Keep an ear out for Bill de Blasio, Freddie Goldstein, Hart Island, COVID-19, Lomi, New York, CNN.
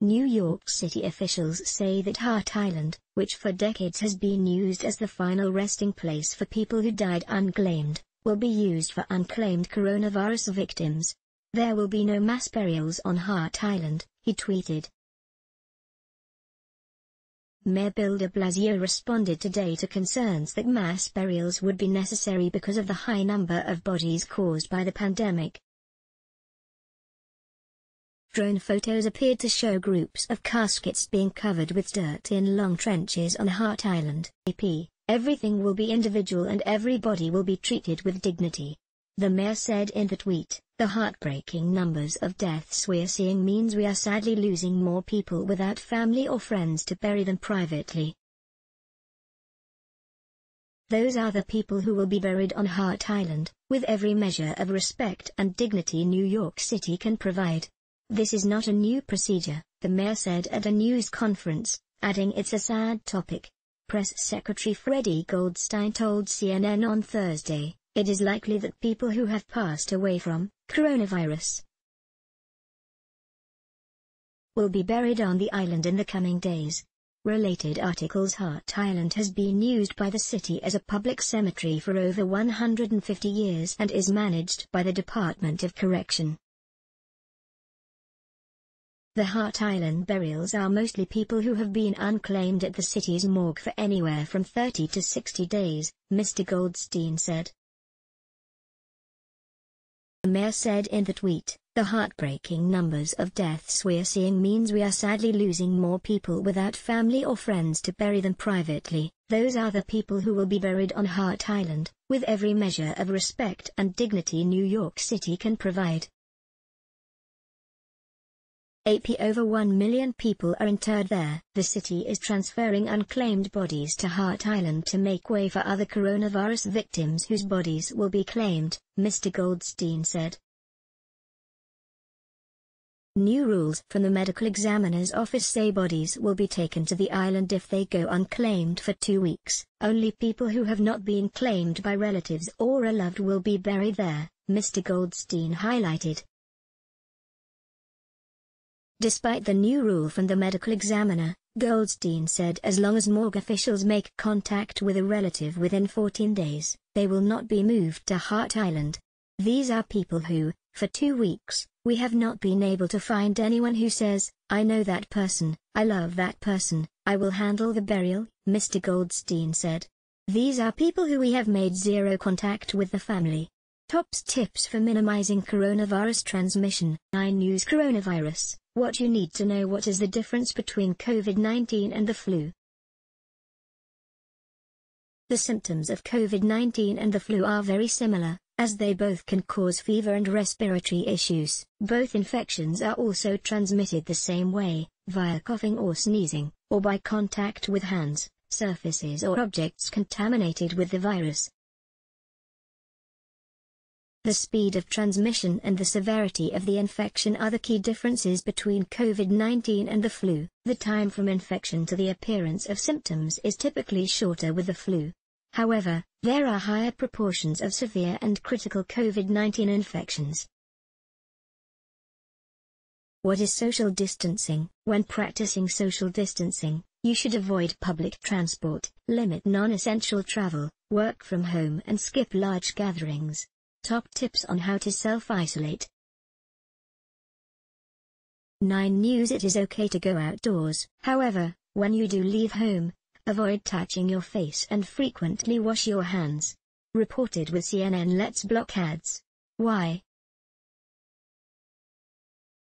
New York City officials say that Hart Island, which for decades has been used as the final resting place for people who died unclaimed, will be used for unclaimed coronavirus victims. There will be no mass burials on Hart Island, he tweeted. Mayor Bill de Blasio responded today to concerns that mass burials would be necessary because of the high number of bodies caused by the pandemic. Drone photos appeared to show groups of caskets being covered with dirt in long trenches on Hart Island. Everything will be individual and everybody will be treated with dignity, the mayor said in the tweet. The heartbreaking numbers of deaths we're seeing means we are sadly losing more people without family or friends to bury them privately. Those are the people who will be buried on Hart Island, with every measure of respect and dignity New York City can provide. This is not a new procedure, the mayor said at a news conference, adding it's a sad topic. Press Secretary Freddie Goldstein told CNN on Thursday, it is likely that people who have passed away from coronavirus will be buried on the island in the coming days. Related articles. Hart Island has been used by the city as a public cemetery for over 150 years and is managed by the Department of Correction. The Hart Island burials are mostly people who have been unclaimed at the city's morgue for anywhere from 30 to 60 days, Mr. Goldstein said. The mayor said in the tweet, the heartbreaking numbers of deaths we're seeing means we are sadly losing more people without family or friends to bury them privately. Those are the people who will be buried on Hart Island, with every measure of respect and dignity New York City can provide. Over 1 million people are interred there. The city is transferring unclaimed bodies to Hart Island to make way for other coronavirus victims whose bodies will be claimed, Mr. Goldstein said. New rules from the medical examiner's office say bodies will be taken to the island if they go unclaimed for 2 weeks. Only people who have not been claimed by relatives or a loved will be buried there, Mr. Goldstein highlighted. Despite the new rule from the medical examiner, Goldstein said as long as morgue officials make contact with a relative within 14 days, they will not be moved to Hart Island. These are people who, for 2 weeks, we have not been able to find anyone who says, I know that person, I love that person, I will handle the burial, Mr. Goldstein said. These are people who we have made zero contact with the family. Top tips for minimizing coronavirus transmission. 9 News Coronavirus. What you need to know. What is the difference between COVID-19 and the flu? The symptoms of COVID-19 and the flu are very similar, as they both can cause fever and respiratory issues. Both infections are also transmitted the same way, via coughing or sneezing, or by contact with hands, surfaces or objects contaminated with the virus. The speed of transmission and the severity of the infection are the key differences between COVID-19 and the flu. The time from infection to the appearance of symptoms is typically shorter with the flu. However, there are higher proportions of severe and critical COVID-19 infections. What is social distancing? When practicing social distancing, you should avoid public transport, limit non-essential travel, work from home and skip large gatherings. Top tips on how to self-isolate. 9 News. It is okay to go outdoors. However, when you do leave home, avoid touching your face and frequently wash your hands. Reported with CNN. Let's block ads. Why?